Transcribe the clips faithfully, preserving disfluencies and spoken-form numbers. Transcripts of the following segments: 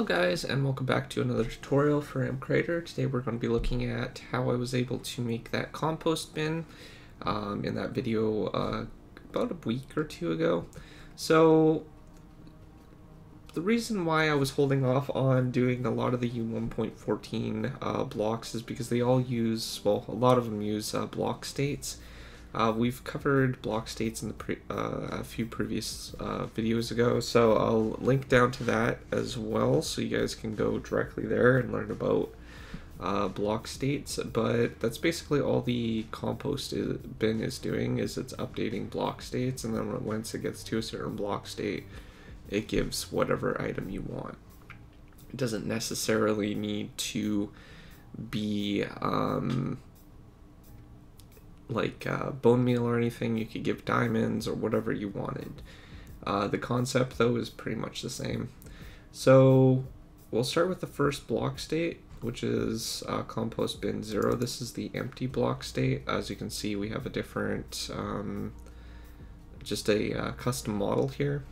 Hello guys, and welcome back to another tutorial for MCreator. Today we're going to be looking at how I was able to make that compost bin um, in that video uh, about a week or two ago. So the reason why I was holding off on doing a lot of the U one point fourteen uh, blocks is because they all use, well, a lot of them use uh, block states. Uh, we've covered block states in the pre uh, a few previous uh, videos ago, so I'll link down to that as well, so you guys can go directly there and learn about uh, block states. But that's basically all the compost is, bin is doing, is it's updating block states, and then once it gets to a certain block state, it gives whatever item you want. It doesn't necessarily need to be um, like uh, bone meal or anything. You could give diamonds or whatever you wanted. Uh, the concept though is pretty much the same. So we'll start with the first block state, which is uh, compost bin zero. This is the empty block state. As you can see, we have a different, um, just a uh, custom model here,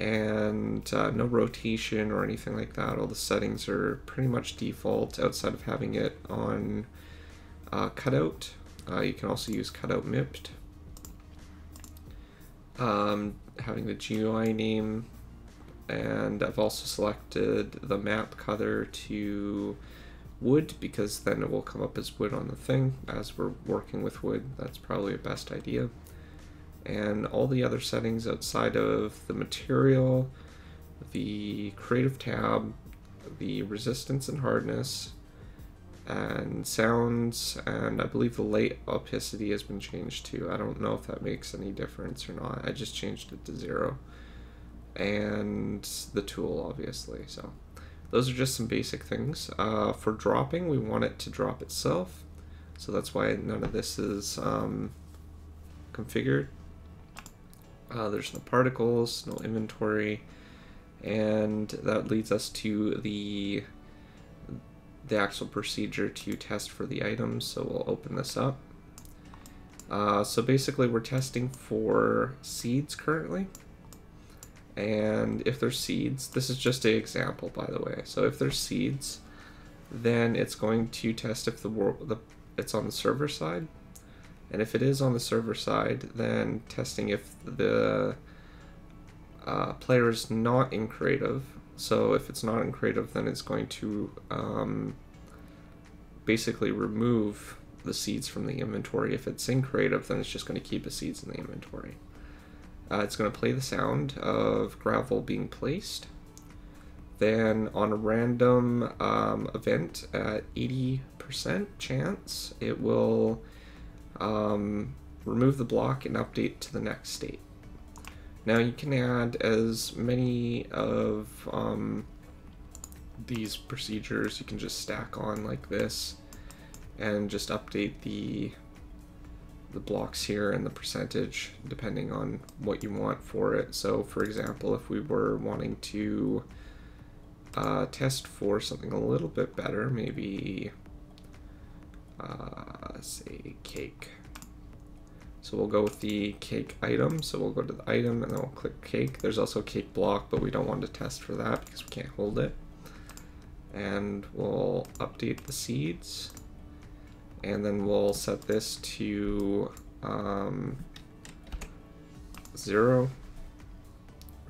and uh, no rotation or anything like that. All the settings are pretty much default outside of having it on uh, cutout. Uh, you can also use cutout mipped. Um, having the G U I name, and I've also selected the map color to wood because then it will come up as wood on the thing. As we're working with wood, that's probably a best idea. And all the other settings outside of the material, the creative tab, the resistance and hardness, and sounds, and I believe the light opacity has been changed to, I don't know if that makes any difference or not, I just changed it to zero, and the tool obviously. So those are just some basic things. Uh, for dropping, we want it to drop itself, so that's why none of this is um, configured. Uh, there's no particles, no inventory, and that leads us to the the actual procedure to test for the items. So we'll open this up. Uh, so basically we're testing for seeds currently, and if there's seeds, this is just an example by the way, so if there's seeds, then it's going to test if the, the it's on the server side, and if it is on the server side, then testing if the uh, player is not in creative. So if it's not in creative, then it's going to um, basically remove the seeds from the inventory. If it's in creative, then it's just going to keep the seeds in the inventory. Uh, it's going to play the sound of gravel being placed. Then on a random um, event at eighty percent chance, it will um, remove the block and update to the next state. Now you can add as many of um, these procedures. You can just stack on like this and just update the, the blocks here and the percentage depending on what you want for it. So for example, if we were wanting to uh, test for something a little bit better, maybe uh, say cake. So we'll go with the cake item. So we'll go to the item and then we'll click cake. There's also a cake block, but we don't want to test for that because we can't hold it. And we'll update the seeds. And then we'll set this to um, zero.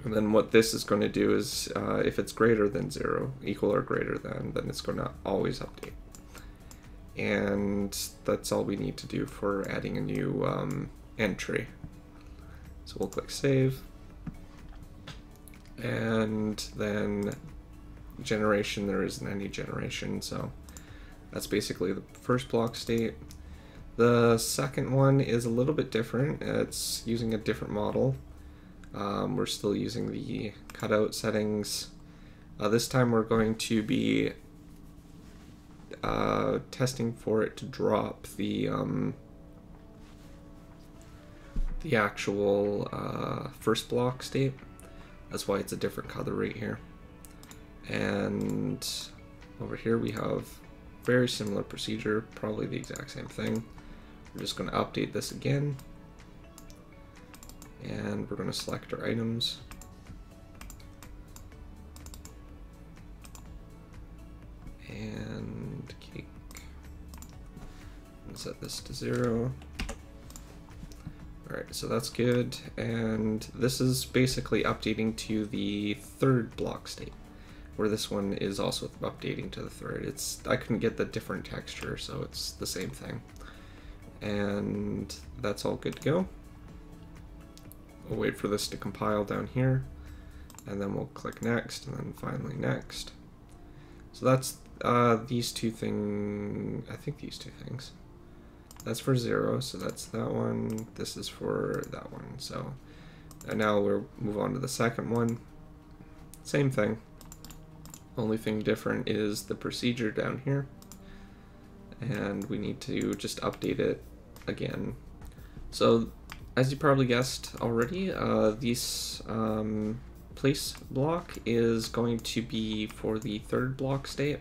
And then what this is going to do is uh, if it's greater than zero, equal or greater than, then it's going to always update. And that's all we need to do for adding a new um, entry. So we'll click save, and then generation, there isn't any generation, so that's basically the first block state. The second one is a little bit different. It's using a different model. Um, we're still using the cutout settings. Uh, this time we're going to be Uh, testing for it to drop the um, the actual uh, first block state. That's why it's a different color right here. And over here we have very similar procedure, probably the exact same thing. We're just going to update this again, and we're going to select our items. and cake. And set this to zero. Alright, so that's good. And this is basically updating to the third block state, where this one is also updating to the third. It's I couldn't get the different texture, so it's the same thing. And that's all good to go. We'll wait for this to compile down here, and then we'll click next, and then finally next. So that's uh, these two things, I think these two things. That's for zero, so that's that one. This is for that one. So and now we'll move on to the second one. Same thing. Only thing different is the procedure down here, and we need to just update it again. So as you probably guessed already, uh, this um, place block is going to be for the third block state.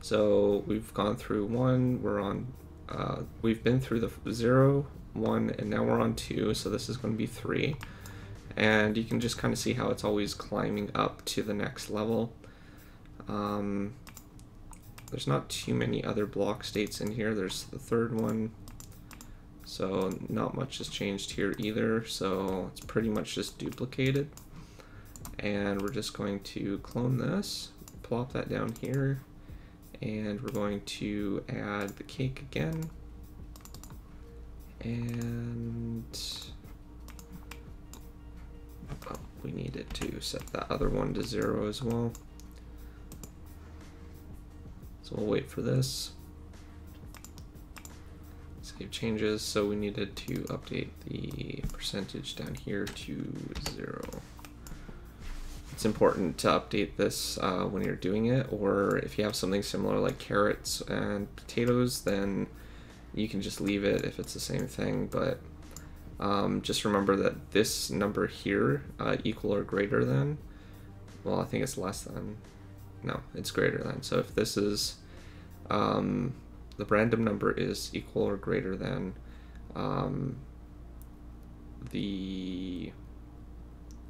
So we've gone through one, we're on, uh, we've been through the zero, one, and now we're on two, so this is going to be three. And you can just kind of see how it's always climbing up to the next level. Um, there's not too many other block states in here. There's the third one, so not much has changed here either, so it's pretty much just duplicated. And we're just going to clone this, plop that down here, and we're going to add the cake again, and oh, we needed to set that other one to zero as well. So we'll wait for this. Save changes. So we needed to update the percentage down here to zero. It's important to update this uh, when you're doing it, or if you have something similar like carrots and potatoes, then you can just leave it if it's the same thing. But um, just remember that this number here, uh, equal or greater than, well, I think it's less than. No, it's greater than. So if this is, um, the random number is equal or greater than um, the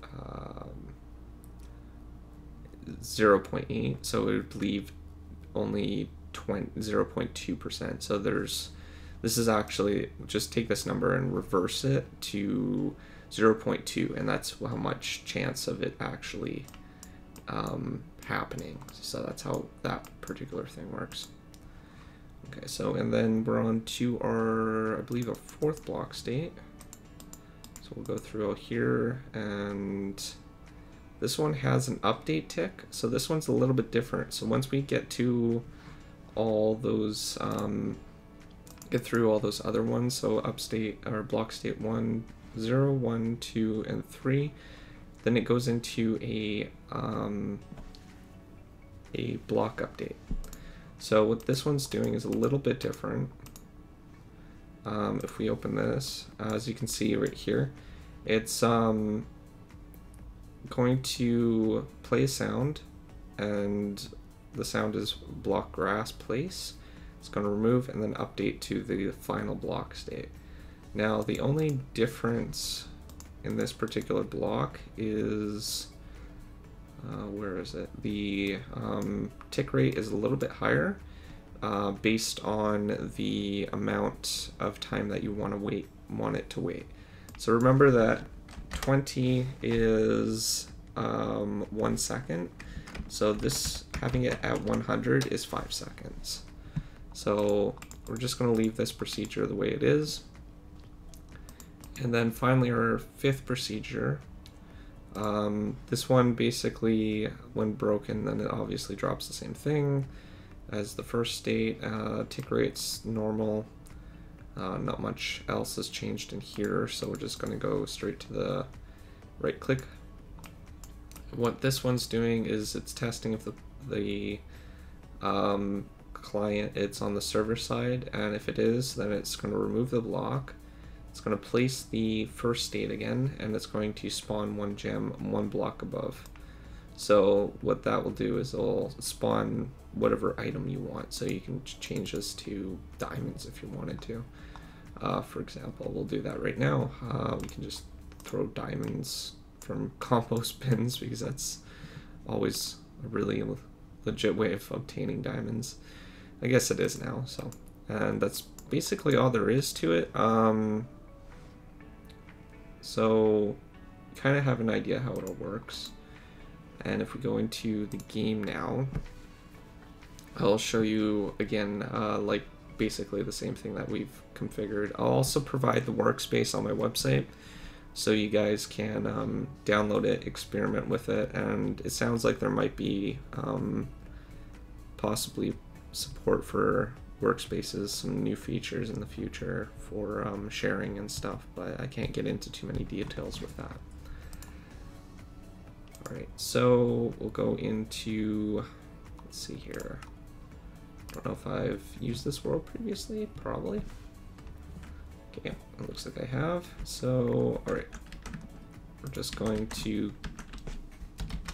um, zero point eight, so it would leave only zero point two percent. So there's, this is actually, just take this number and reverse it to zero point two, and that's how much chance of it actually um, happening. So that's how that particular thing works. Okay, so and then we're on to our, I believe, a fourth block state. So we'll go through here, and this one has an update tick. So this one's a little bit different. So once we get to all those, um, get through all those other ones, so upstate or block state one, zero, one, two, and three, then it goes into a um, a block update. So what this one's doing is a little bit different. Um, if we open this, as you can see right here, it's um, going to play a sound, and the sound is block grass place. It's going to remove and then update to the final block state. Now the only difference in this particular block is Uh, where is it? The um, tick rate is a little bit higher uh, based on the amount of time that you want to wait, want it to wait. So remember that twenty is um, one second. So this, having it at one hundred is five seconds. So we're just going to leave this procedure the way it is. And then finally our fifth procedure. Um, this one basically, when broken, then it obviously drops the same thing as the first state. Uh, tick rate's normal. Uh, not much else has changed in here, so we're just going to go straight to the right click. What this one's doing is it's testing if the, the um, client it's on the server side, and if it is, then it's going to remove the block. It's going to place the first state again, and it's going to spawn one gem one block above. So what that will do is it'll spawn whatever item you want. So you can change this to diamonds if you wanted to. Uh, for example, we'll do that right now. Uh, we can just throw diamonds from compost bins because that's always a really legit way of obtaining diamonds. I guess it is now, so. And that's basically all there is to it. Um, so, kind of have an idea how it all works. And if we go into the game now, I'll show you again, uh, like basically the same thing that we've configured. I'll also provide the workspace on my website, so you guys can um, download it, experiment with it, and it sounds like there might be um, possibly support for workspaces, some new features in the future for um, sharing and stuff, but I can't get into too many details with that. All right, so we'll go into, let's see here. I don't know if I've used this world previously, probably. Okay, it looks like I have. So, all right, we're just going to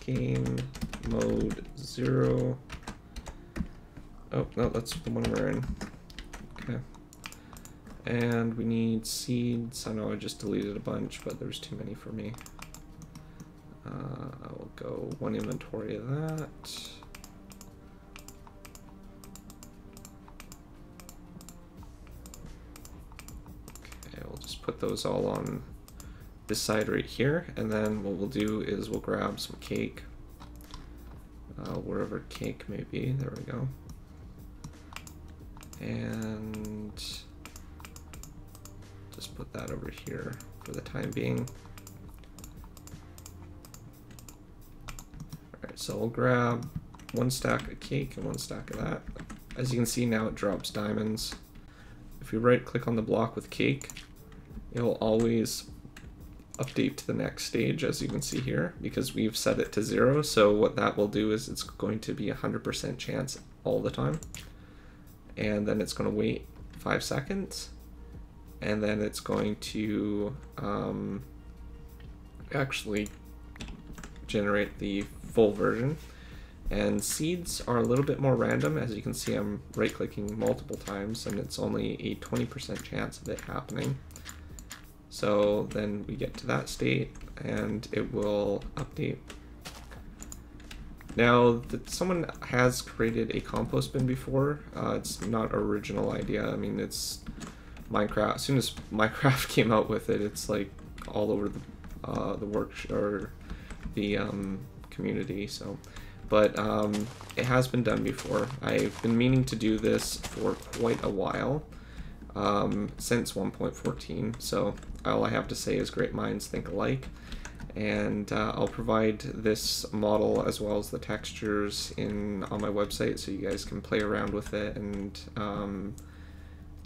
game mode zero. Oh, no, that's the one we're in. Okay. And we need seeds. I know I just deleted a bunch, but there's too many for me. Uh, I will go one inventory of that. Okay, we'll just put those all on this side right here, and then what we'll do is we'll grab some cake, uh, wherever cake may be. There we go. And just put that over here for the time being. So we'll grab one stack of cake and one stack of that. As you can see now, it drops diamonds. If you right click on the block with cake, it will always update to the next stage, as you can see here, because we've set it to zero. So what that will do is it's going to be one hundred percent chance all the time. And then it's going to wait five seconds. And then it's going to um, actually generate the full version. And seeds are a little bit more random. As you can see, I'm right clicking multiple times and it's only a twenty percent chance of it happening. So then we get to that state and it will update. Now that someone has created a compost bin before, uh, it's not an original idea. I mean, it's Minecraft. As soon as Minecraft came out with it, it's like all over the, uh, the work or the um, community. So, but um, it has been done before. I've been meaning to do this for quite a while, um, since one point fourteen. So all I have to say is great minds think alike. And uh, I'll provide this model as well as the textures in on my website, so you guys can play around with it and um,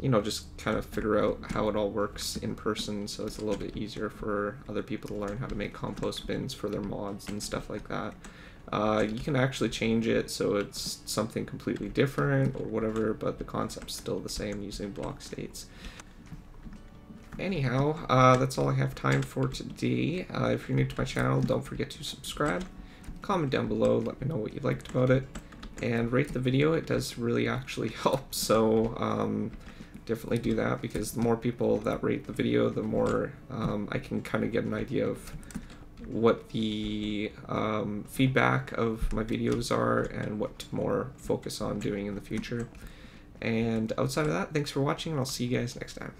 you know, just kind of figure out how it all works in person, so it's a little bit easier for other people to learn how to make compost bins for their mods and stuff like that. Uh, you can actually change it so it's something completely different or whatever, but the concept's still the same using block states. Anyhow, uh, that's all I have time for today. Uh, if you're new to my channel, don't forget to subscribe, comment down below, let me know what you liked about it, and rate the video. It does really actually help, so um, definitely do that, because the more people that rate the video, the more um, I can kind of get an idea of what the um, feedback of my videos are and what to more focus on doing in the future. And outside of that, thanks for watching, and I'll see you guys next time.